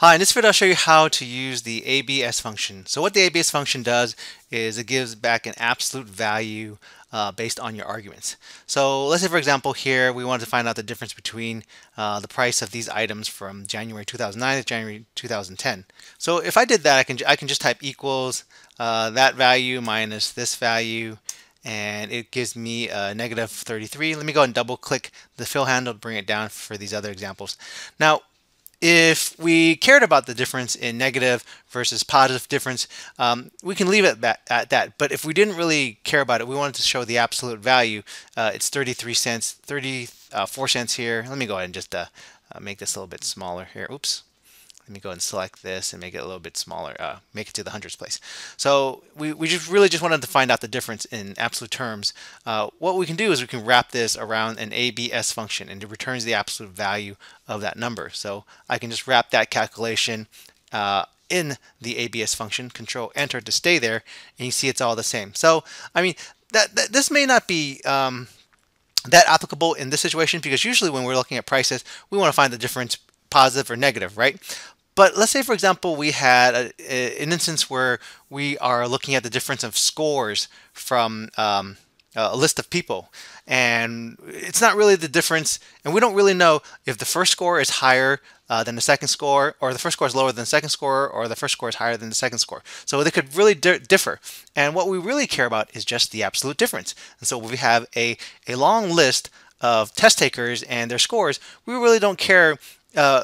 Hi, in this video I'll show you how to use the ABS function. So what the ABS function does is it gives back an absolute value based on your arguments. So let's say for example here we wanted to find out the difference between the price of these items from January 2009 to January 2010. So if I did that, I can just type equals that value minus this value, and it gives me a negative 33. Let me go and double click the fill handle to bring it down for these other examples. Now, if we cared about the difference in negative versus positive difference, we can leave it at that. But if we didn't really care about it, we wanted to show the absolute value. It's 34 cents here. Let me go ahead and just make this a little bit smaller here. Oops. Let me go ahead and select this and make it a little bit smaller, make it to the hundreds place. So we just wanted to find out the difference in absolute terms. What we can do is we can wrap this around an ABS function, and it returns the absolute value of that number. So I can just wrap that calculation in the ABS function, control enter to stay there, and you see it's all the same. So, I mean, this may not be that applicable in this situation, because usually when we're looking at prices, we want to find the difference positive or negative, right? But let's say, for example, we had an instance where we are looking at the difference of scores from a list of people. And it's not really the difference, and we don't really know if the first score is higher than the second score, or the first score is lower than the second score, or the first score is higher than the second score. So they could really differ. And what we really care about is just the absolute difference. And so we have a long list of test takers and their scores. We really don't care.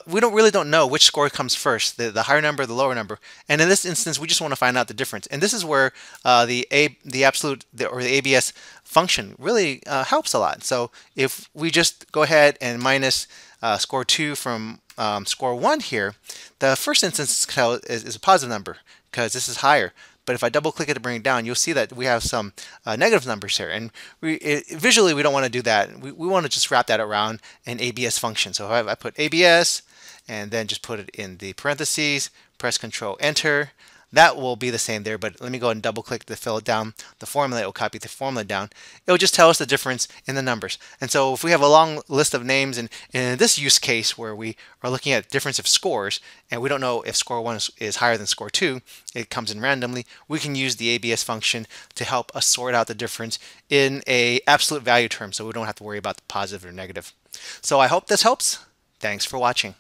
We really don't know which score comes first, the higher number, the lower number. And in this instance, we just want to find out the difference. And this is where the ABS function really helps a lot. So if we just go ahead and minus score 2 from score 1 here, the first instance is a positive number because this is higher. But if I double click it to bring it down, you'll see that we have some negative numbers here. And visually, we don't want to do that. We want to just wrap that around an ABS function. So if I put ABS and then just put it in the parentheses, press Control Enter, that will be the same there. But let me go ahead and double click to fill it down the formula. It will copy the formula down. It will just tell us the difference in the numbers. And so if we have a long list of names, and in this use case where we are looking at difference of scores, and we don't know if score 1 is higher than score 2, it comes in randomly, we can use the ABS function to help us sort out the difference in an absolute value term, so we don't have to worry about the positive or negative. So I hope this helps. Thanks for watching.